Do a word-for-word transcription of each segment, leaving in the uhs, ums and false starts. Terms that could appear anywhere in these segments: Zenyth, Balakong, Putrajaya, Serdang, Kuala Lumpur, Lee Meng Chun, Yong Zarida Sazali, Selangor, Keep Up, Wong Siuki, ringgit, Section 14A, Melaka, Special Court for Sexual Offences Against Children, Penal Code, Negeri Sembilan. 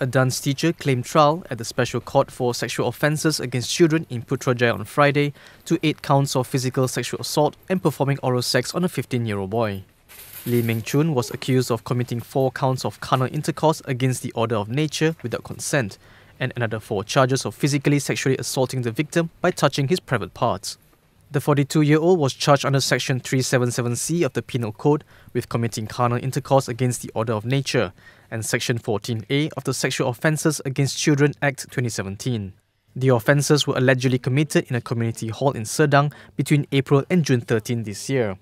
A dance teacher claimed trial at the Special Court for Sexual Offences Against Children in Putrajaya on Friday to eight counts of physical sexual assault and performing oral sex on a fifteen-year-old boy. Lee Meng Chun was accused of committing four counts of carnal intercourse against the order of nature without consent, and another four charges of physically sexually assaulting the victim by touching his private parts. The forty-two-year-old was charged under Section three seventy-seven C of the Penal Code with committing carnal intercourse against the order of nature, and Section fourteen A of the Sexual Offences Against Children Act twenty seventeen. The offences were allegedly committed in a community hall in Serdang between April and June thirteenth this year.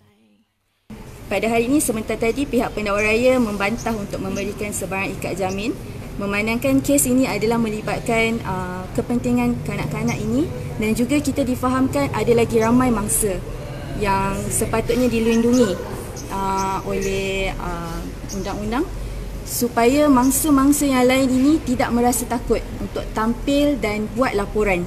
Pada hari ini, sementara tadi pihak pendakwa raya membantah untuk memberikan sebarang ikat jamin, memandangkan kes ini adalah melibatkan uh, kepentingan kanak-kanak ini, dan juga kita difahamkan ada lagi ramai mangsa yang sepatutnya dilindungi uh, oleh uh, undang-undang supaya mangsa-mangsa yang lain ini tidak merasa takut untuk tampil dan buat laporan.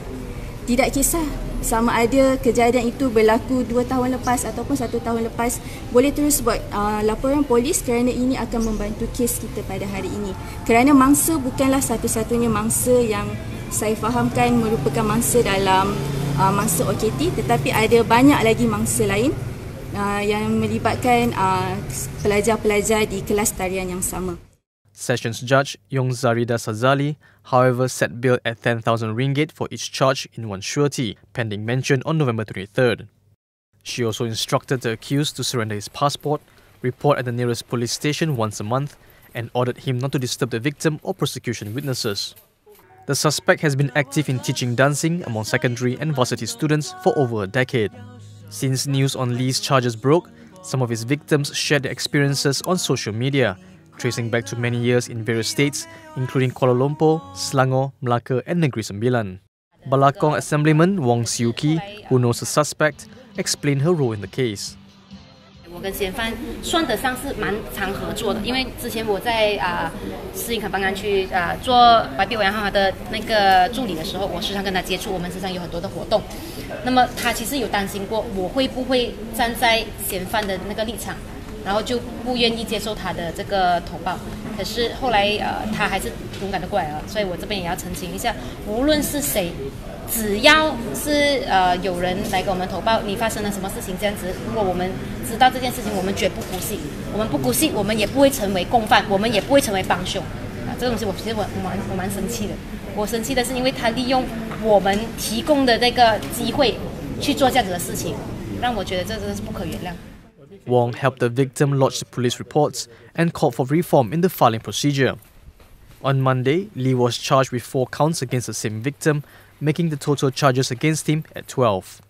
Tidak kisah sama ada kejadian itu berlaku dua tahun lepas ataupun satu tahun lepas, boleh terus buat uh, laporan polis kerana ini akan membantu kes kita pada hari ini. Kerana mangsa bukanlah satu-satunya mangsa yang saya fahamkan merupakan mangsa dalam uh, mangsa O K T, tetapi ada banyak lagi mangsa lain uh, yang melibatkan pelajar-pelajar uh, di kelas tarian yang sama. Sessions Judge Yong Zarida Sazali, however, set bail at ten thousand ringgit for each charge in one surety, pending mention on November twenty-third. She also instructed the accused to surrender his passport, report at the nearest police station once a month, and ordered him not to disturb the victim or prosecution witnesses. The suspect has been active in teaching dancing among secondary and varsity students for over a decade. Since news on Lee's charges broke, some of his victims shared their experiences on social media, tracing back to many years in various states, including Kuala Lumpur, Selangor, Melaka and Negeri Sembilan. Balakong Assemblyman Wong Siuki, who knows the suspect, explained her role in the case. I was very concerned 然后就不愿意接受他的这个投报 Wong helped the victim lodge the police reports and called for reform in the filing procedure. On Monday, Lee was charged with four counts against the same victim, making the total charges against him at twelve.